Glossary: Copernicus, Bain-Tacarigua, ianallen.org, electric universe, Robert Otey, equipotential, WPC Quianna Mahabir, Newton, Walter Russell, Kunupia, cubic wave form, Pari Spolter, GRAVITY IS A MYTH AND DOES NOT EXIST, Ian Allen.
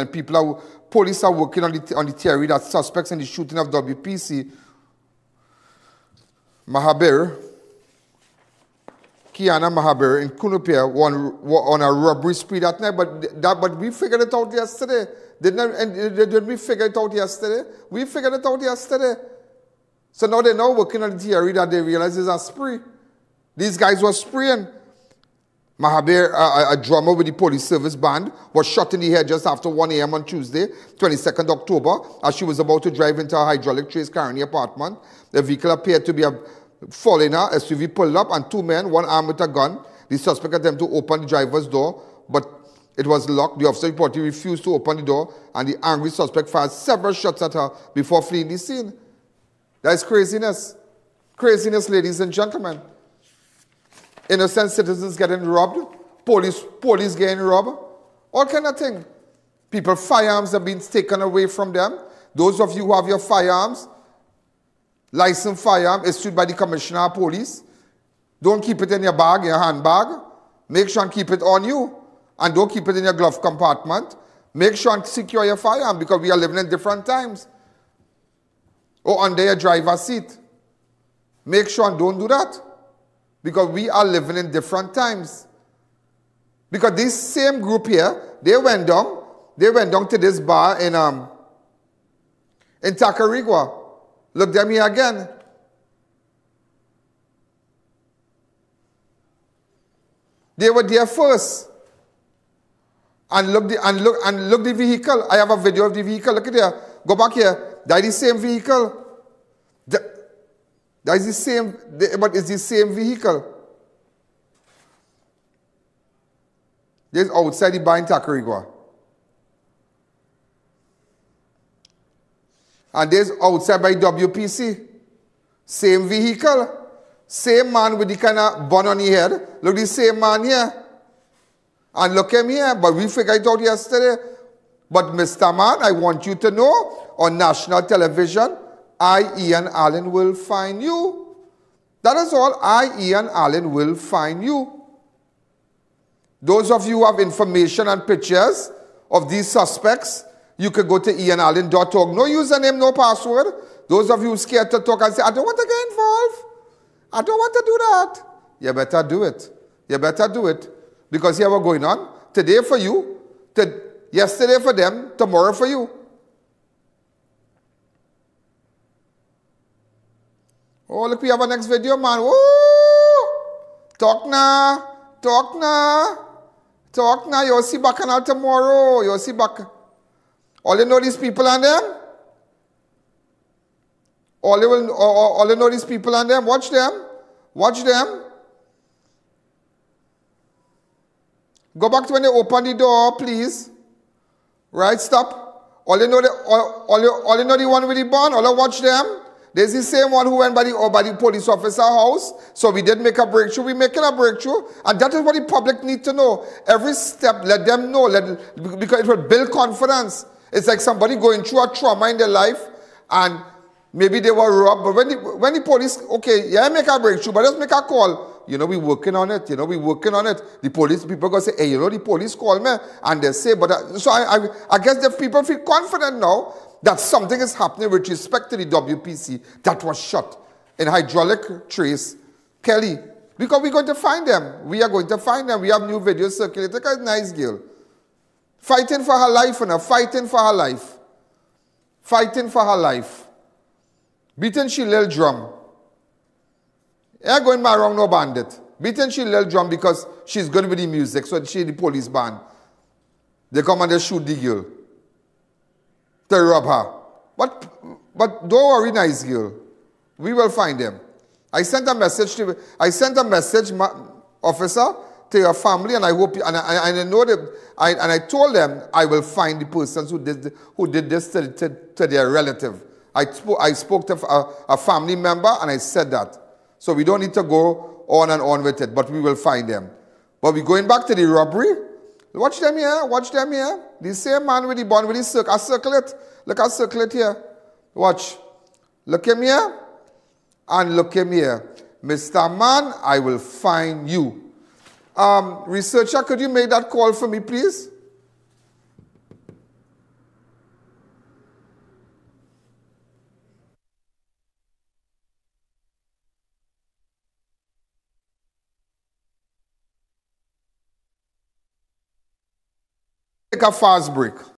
And police are working on the theory that suspects in the shooting of WPC Mahabir, Quianna Mahabir in Kunupia were on a robbery spree that night, but we figured it out yesterday. Didn't we figure it out yesterday? We figured it out yesterday. So now they're now working on the theory that they realize it's a spree. These guys were spreeing. Mahabir, a drummer with the police service band, was shot in the head just after 1 a.m. on Tuesday, 22nd October, as she was about to drive into a hydraulic trace carrying the apartment. The vehicle appeared to be a foreigner. SUV pulled up and two men, one armed with a gun. The suspect attempted to open the driver's door, but it was locked. The officer reportedly refused to open the door, and the angry suspect fired several shots at her before fleeing the scene. That is craziness. Craziness, ladies and gentlemen. Innocent citizens getting robbed, police getting robbed, all kind of thing. People, firearms are being taken away from them. Those of you who have your firearms, licensed firearm issued by the commissioner of police, don't keep it in your bag, your handbag. Make sure and keep it on you. And don't keep it in your glove compartment. Make sure and secure your firearm because we are living in different times. Or under your driver's seat. Make sure and don't do that. Because we are living in different times. Because this same group here, they went down to this bar in Tacarigua. Look them here again. They were there first. And look the vehicle. I have a video of the vehicle. Look at there. Go back here. That is the same vehicle. That is the same, but it's the same vehicle. This outside the Bain-Tacarigua. And this outside by WPC. Same vehicle. Same man with the kind of bun on his head. Look, the same man here. And look him here. But we figured it out yesterday. But Mr. Man, I want you to know, on national television, I, Ian Allen, will find you. That is all. I, Ian Allen, will find you. Those of you who have information and pictures of these suspects, you could go to ianallen.org. No username, no password. Those of you who are scared to talk and say, I don't want to get involved. I don't want to do that. You better do it. You better do it. Because here we're going on. Today for you. Yesterday for them. Tomorrow for you. Oh, look, we have our next video, man. Woo! Talk now. You'll see Bacchanal tomorrow. You'll see Bacchanal. All you know these people and them? All you know these people and them? Watch them. Go back to when they open the door, please. Right, stop. All you know the one with the bun? All you watch them? There's the same one who went by the police officer house. So we did make a breakthrough. We're making a breakthrough. And that is what the public need to know. Every step, let them know. Because it will build confidence. It's like somebody going through a trauma in their life. And maybe they were robbed. But when the police, okay, yeah, make a breakthrough. But let's make a call. You know, we're working on it. The police people going to say, hey, you know, the police called me. And they say, but... So I guess the people feel confident now that something is happening with respect to the WPC that was shot in hydraulic trace, Kelly. Because we're going to find them. We are going to find them. We have new videos circulating. Look at this nice girl. Fighting for her life. Beating she little drum. Ain't going around no bandit. Beating she little drum because she's good with the music. So she the police band. They come and they shoot the girl. To rob her. But don't worry, nice girl. We will find them. I sent a message, my officer, to your family, and I hope you, and I know that I told them I will find the persons who did this to their relative. I spoke to a family member and I said that. So we don't need to go on and on with it, but we will find them. But we're going back to the robbery. Watch them here. The same man with the bun with the circlet. Look at circlet here. Watch. Look him here. And look him here. Mr. Man, I will find you. Researcher, could you make that call for me, please? Take a fast break.